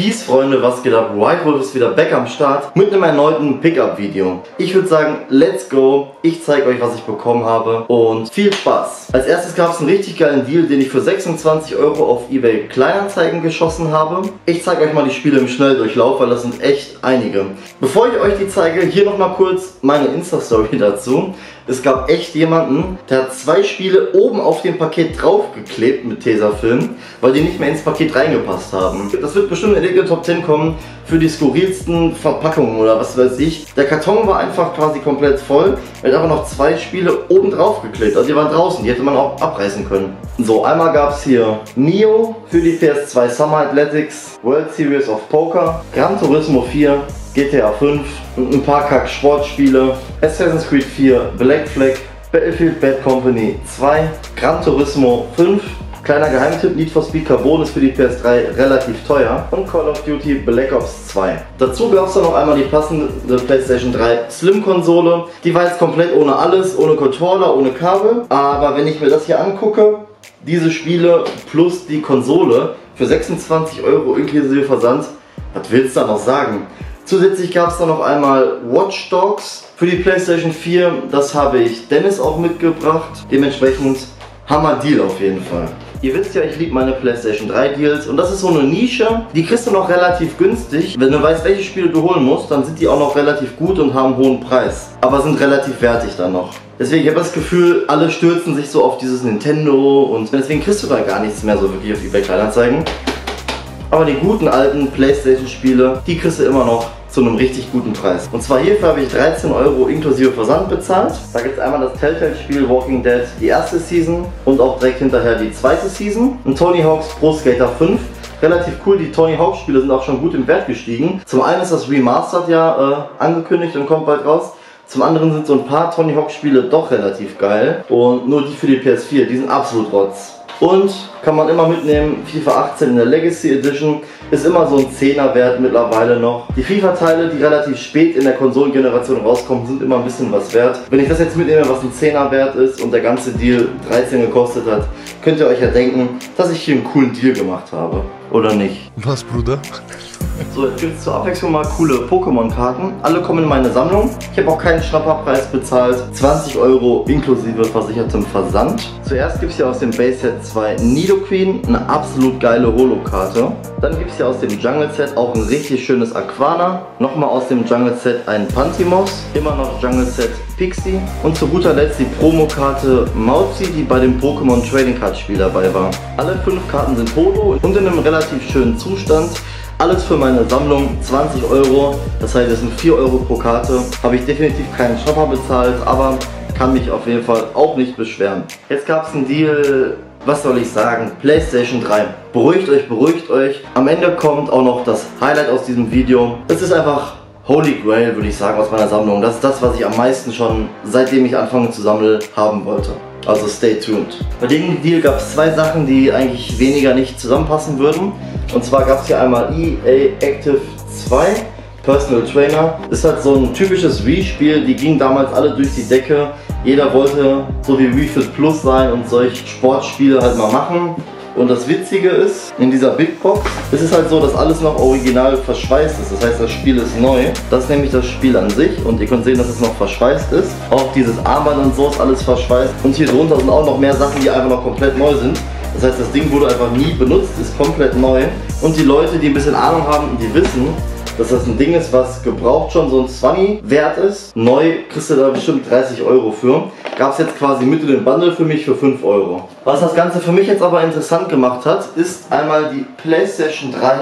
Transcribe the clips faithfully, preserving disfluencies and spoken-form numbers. Peace, Freunde, was geht ab? White Wolf ist wieder back am Start mit einem erneuten Pickup-Video. Ich würde sagen, let's go. Ich zeige euch, was ich bekommen habe und viel Spaß. Als erstes gab es einen richtig geilen Deal, den ich für sechsundzwanzig Euro auf eBay Kleinanzeigen geschossen habe. Ich zeige euch mal die Spiele im Schnelldurchlauf, weil das sind echt einige. Bevor ich euch die zeige, hier nochmal kurz meine Insta-Story dazu. Es gab echt jemanden, der hat zwei Spiele oben auf dem Paket draufgeklebt mit Tesafilm, weil die nicht mehr ins Paket reingepasst haben. Das wird bestimmt in der Top zehn kommen für die skurrilsten Verpackungen oder was weiß ich. Der Karton war einfach quasi komplett voll, mit aber noch zwei Spiele oben draufgeklebt. Also die waren draußen, die hätte man auch abreißen können. So, einmal gab es hier Neo für die P S zwei, Summer Athletics, World Series of Poker, Gran Turismo vier, GTA fünf und ein paar Kack-Sportspiele, Assassin's Creed vier, Black Flag, Battlefield Bad Company zwei, Gran Turismo fünf, kleiner Geheimtipp, Need for Speed Carbon ist für die P S drei relativ teuer und Call of Duty Black Ops zwei. Dazu gab es dann noch einmal die passende PlayStation drei Slim Konsole. Die war jetzt komplett ohne alles, ohne Controller, ohne Kabel, aber wenn ich mir das hier angucke, diese Spiele plus die Konsole für sechsundzwanzig Euro inklusive Versand, was willst du da noch sagen? Zusätzlich gab es dann noch einmal Watch Dogs für die PlayStation vier, das habe ich Dennis auch mitgebracht, dementsprechend Hammer Deal auf jeden Fall. Ihr wisst ja, ich liebe meine PlayStation drei Deals und das ist so eine Nische, die kriegst du noch relativ günstig. Wenn du weißt, welche Spiele du holen musst, dann sind die auch noch relativ gut und haben einen hohen Preis, aber sind relativ wertig dann noch. Deswegen, ich habe das Gefühl, alle stürzen sich so auf dieses Nintendo und deswegen kriegst du da gar nichts mehr so wirklich auf eBay Kleinanzeigen. Aber die guten alten PlayStation-Spiele, die kriegst du immer noch zu einem richtig guten Preis. Und zwar hierfür habe ich dreizehn Euro inklusive Versand bezahlt. Da gibt es einmal das Telltale-Spiel Walking Dead, die erste Season und auch direkt hinterher die zweite Season. Und Tony Hawk's Pro Skater fünf. Relativ cool, die Tony Hawk Spiele sind auch schon gut im Wert gestiegen. Zum einen ist das Remastered ja äh, angekündigt und kommt bald raus. Zum anderen sind so ein paar Tony Hawk Spiele doch relativ geil. Und nur die für die P S vier, die sind absolut rotz. Und kann man immer mitnehmen, FIFA achtzehn in der Legacy Edition ist immer so ein Zehner wert mittlerweile noch. Die FIFA-Teile, die relativ spät in der Konsolengeneration rauskommen, sind immer ein bisschen was wert. Wenn ich das jetzt mitnehme, was ein Zehner wert ist und der ganze Deal dreizehn gekostet hat, könnt ihr euch ja denken, dass ich hier einen coolen Deal gemacht habe. Oder nicht? Was, Bruder? So, jetzt gibt es zur Abwechslung mal coole Pokémon-Karten. Alle kommen in meine Sammlung. Ich habe auch keinen Schnapperpreis bezahlt. zwanzig Euro inklusive versichertem Versand. Zuerst gibt es hier aus dem Base Set zwei Nidoqueen, eine absolut geile Holo-Karte. Dann gibt es hier aus dem Jungle Set auch ein richtig schönes Aquana. Nochmal aus dem Jungle Set ein Panty Moss. Immer noch Jungle Set Pixie. Und zu guter Letzt die Promokarte Mauzi, die bei dem Pokémon Trading Card Spiel dabei war. Alle fünf Karten sind Holo und in einem relativ schönen Zustand. Alles für meine Sammlung, zwanzig Euro, das heißt es sind vier Euro pro Karte. Habe ich definitiv keinen Shopper bezahlt, aber kann mich auf jeden Fall auch nicht beschweren. Jetzt gab es einen Deal, was soll ich sagen, PlayStation drei. Beruhigt euch, beruhigt euch. Am Ende kommt auch noch das Highlight aus diesem Video. Es ist einfach Holy Grail, würde ich sagen, aus meiner Sammlung. Das ist das, was ich am meisten schon, seitdem ich anfange zu sammeln, haben wollte. Also stay tuned. Bei dem Deal gab es zwei Sachen, die eigentlich weniger nicht zusammenpassen würden. Und zwar gab es hier einmal E A Active zwei, Personal Trainer. Ist halt so ein typisches Wii-Spiel, die gingen damals alle durch die Decke. Jeder wollte so wie Wii Fit Plus sein und solche Sportspiele halt mal machen. Und das Witzige ist, in dieser Big Box ist es halt so, dass alles noch original verschweißt ist. Das heißt, das Spiel ist neu. Das ist nämlich das Spiel an sich. Und ihr könnt sehen, dass es noch verschweißt ist. Auch dieses Armband und so ist alles verschweißt. Und hier drunter sind auch noch mehr Sachen, die einfach noch komplett neu sind. Das heißt, das Ding wurde einfach nie benutzt, ist komplett neu. Und die Leute, die ein bisschen Ahnung haben, die wissen, dass das ein Ding ist, was gebraucht schon so ein Zwanni wert ist. Neu kriegst du da bestimmt dreißig Euro für. Gab es jetzt quasi mit in den Bundle für mich für fünf Euro. Was das Ganze für mich jetzt aber interessant gemacht hat, ist einmal die PlayStation drei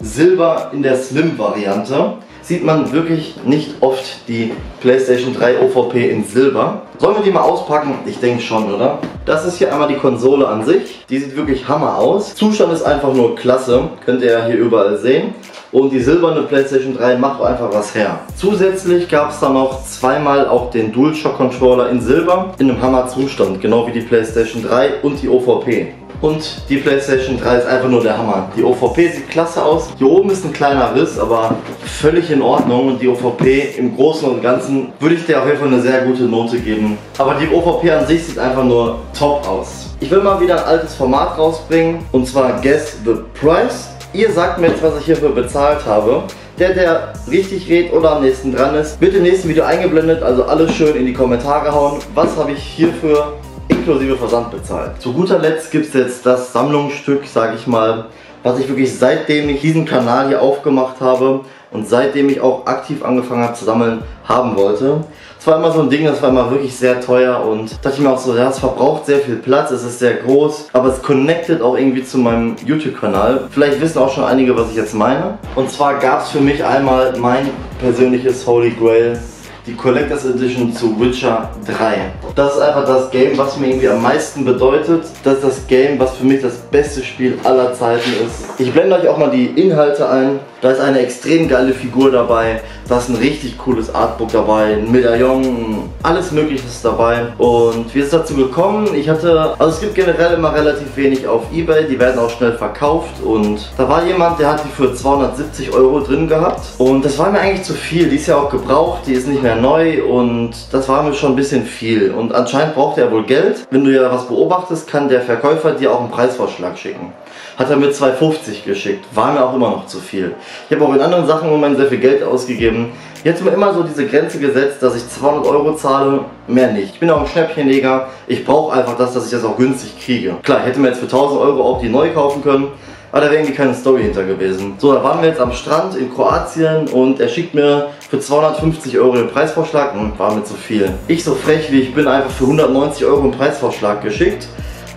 Silber in der Slim-Variante. Sieht man wirklich nicht oft die PlayStation drei O V P in Silber. Sollen wir die mal auspacken? Ich denke schon, oder? Das ist hier einmal die Konsole an sich. Die sieht wirklich Hammer aus. Zustand ist einfach nur klasse. Könnt ihr ja hier überall sehen. Und die silberne PlayStation drei macht einfach was her. Zusätzlich gab es da noch zweimal auch den DualShock Controller in Silber in einem Hammerzustand, genau wie die PlayStation drei und die O V P. Und die PlayStation drei ist einfach nur der Hammer. Die O V P sieht klasse aus. Hier oben ist ein kleiner Riss, aber völlig in Ordnung. Und die O V P im Großen und Ganzen würde ich dir auf jeden Fall eine sehr gute Note geben. Aber die O V P an sich sieht einfach nur top aus. Ich will mal wieder ein altes Format rausbringen. Und zwar Guess the Price. Ihr sagt mir jetzt, was ich hierfür bezahlt habe. Der, der richtig rät oder am nächsten dran ist, wird im nächsten Video eingeblendet. Also alles schön in die Kommentare hauen. Was habe ich hierfür inklusive Versand bezahlt? Zu guter Letzt gibt es jetzt das Sammlungsstück, sage ich mal, was ich wirklich seitdem ich diesen Kanal hier aufgemacht habe und seitdem ich auch aktiv angefangen habe zu sammeln, haben wollte. Das war immer so ein Ding, das war immer wirklich sehr teuer und dachte ich mir auch so, ja, es verbraucht sehr viel Platz, es ist sehr groß, aber es connectet auch irgendwie zu meinem YouTube-Kanal. Vielleicht wissen auch schon einige, was ich jetzt meine. Und zwar gab es für mich einmal mein persönliches Holy Grail, die Collectors Edition zu Witcher drei. Das ist einfach das Game, was mir irgendwie am meisten bedeutet. Das ist das Game, was für mich das beste Spiel aller Zeiten ist. Ich blende euch auch mal die Inhalte ein. Da ist eine extrem geile Figur dabei. Da ist ein richtig cooles Artbook dabei, ein Medaillon, alles mögliche ist dabei. Und wie ist es dazu gekommen? Ich hatte, also es gibt generell immer relativ wenig auf eBay, die werden auch schnell verkauft. Und da war jemand, der hat die für zweihundertsiebzig Euro drin gehabt. Und das war mir eigentlich zu viel, die ist ja auch gebraucht, die ist nicht mehr neu und das war mir schon ein bisschen viel. Und anscheinend braucht er wohl Geld. Wenn du ja was beobachtest, kann der Verkäufer dir auch einen Preisvorschlag schicken. Hat er mir zwei fünfzig geschickt, war mir auch immer noch zu viel. Ich habe auch in anderen Sachen im Moment sehr viel Geld ausgegeben. Jetzt mir immer so diese Grenze gesetzt, dass ich zweihundert Euro zahle, mehr nicht. Ich bin auch ein Schnäppchenleger, ich brauche einfach das, dass ich das auch günstig kriege. Klar, ich hätte mir jetzt für tausend Euro auch die neu kaufen können, aber da wäre irgendwie keine Story hinter gewesen. So, da waren wir jetzt am Strand in Kroatien und er schickt mir für zweihundertfünfzig Euro den Preisvorschlag. Hm, war mir zu viel. Ich, so frech wie ich bin, einfach für hundertneunzig Euro einen Preisvorschlag geschickt.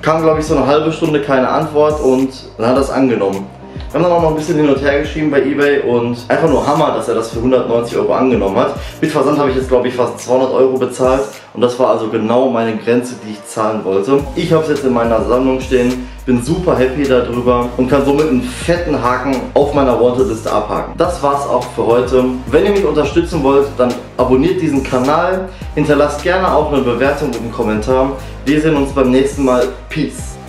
Kam, glaube ich, so eine halbe Stunde keine Antwort und dann hat er das angenommen. Wir haben dann auch noch ein bisschen hin und her geschrieben bei eBay und einfach nur Hammer, dass er das für hundertneunzig Euro angenommen hat. Mit Versand habe ich jetzt, glaube ich, fast zweihundert Euro bezahlt und das war also genau meine Grenze, die ich zahlen wollte. Ich habe es jetzt in meiner Sammlung stehen, bin super happy darüber und kann somit einen fetten Haken auf meiner Wanted-Liste abhaken. Das war's auch für heute. Wenn ihr mich unterstützen wollt, dann abonniert diesen Kanal, hinterlasst gerne auch eine Bewertung und einen Kommentar. Wir sehen uns beim nächsten Mal. Peace!